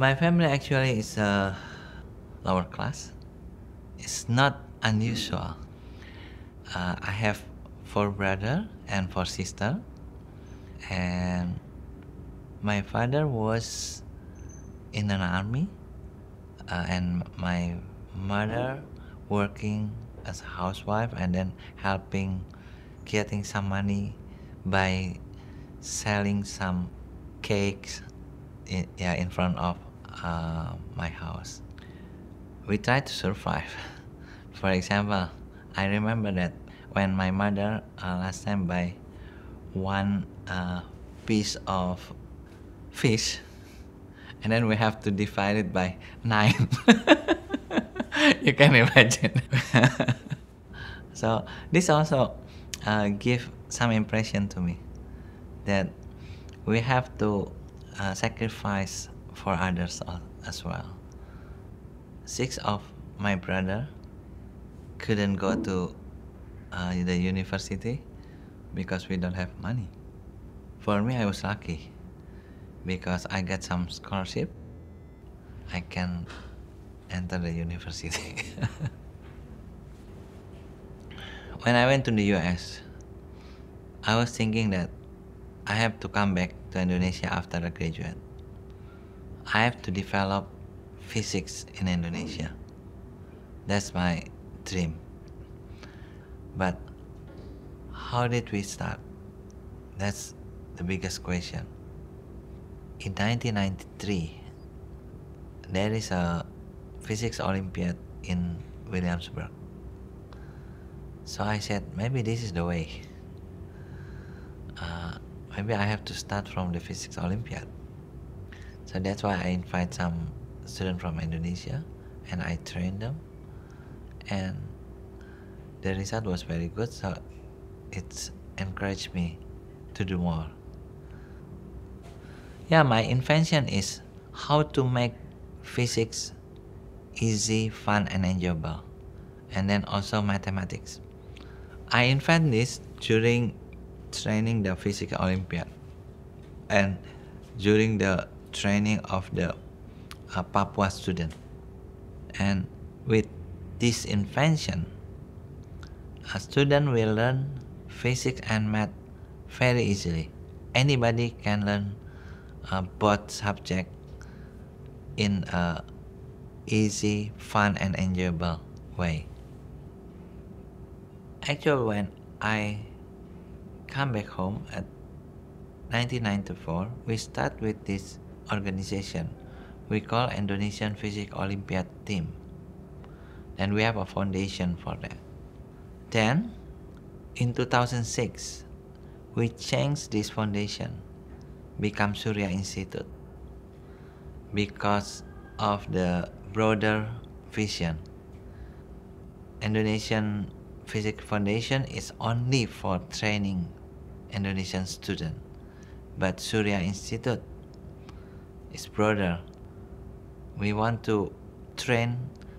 My family actually is a lower class. It's not unusual. I have 4 brothers and 4 sisters. And my father was in an army, and my mother working as a housewife and then helping, getting some money by selling some cakes in front of my house. We tried to survive. For example, I remember that when my mother last time buy one piece of fish, and then we have to divide it by 9. You can imagine. So this also give some impression to me that we have to sacrifice for others as well. 6 of my brother couldn't go to the university because we don't have money. For me, I was lucky because I got some scholarship. I can enter the university. When I went to the US, I was thinking that I have to come back to Indonesia after I graduate. I have to develop physics in Indonesia. That's my dream. But how did we start? That's the biggest question. In 1993, there is a Physics Olympiad in Williamsburg. So I said, maybe this is the way. Maybe I have to start from the Physics Olympiad. So that's why I invite some students from Indonesia and I train them. And the result was very good, so it's encouraged me to do more. Yeah, my invention is how to make physics easy, fun, and enjoyable, and then also mathematics. I invented this during training the Physics Olympiad and during the training of the Papua student. And with this invention, a student will learn physics and math very easily. Anybody can learn both subjects in a easy, fun, and enjoyable way. Actually, when I come back home at 1994, we start with this organization we call Indonesian Physics Olympiad Team. And we have a foundation for that. Then, in 2006, we changed this foundation, become Surya Institute, because of the broader vision. Indonesian Physics Foundation is only for training Indonesian students, but Surya Institute is broader. We want to train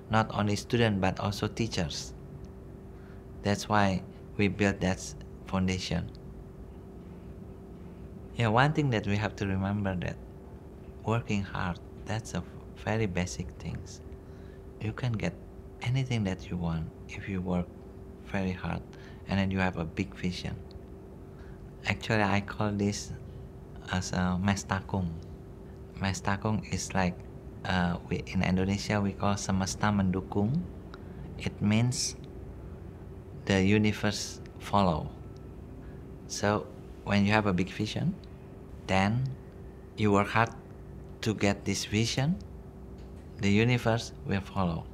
not only students but also teachers. That's why we built that foundation. Yeah, one thing that we have to remember that working hard, that's a very basic things. You can get anything that you want if you work very hard and then you have a big vision. Actually, I call this as a mestakung. Mestakung is like, in Indonesia we call semesta mendukung. It means the universe follow. So when you have a big vision, then you work hard to get this vision, the universe will follow.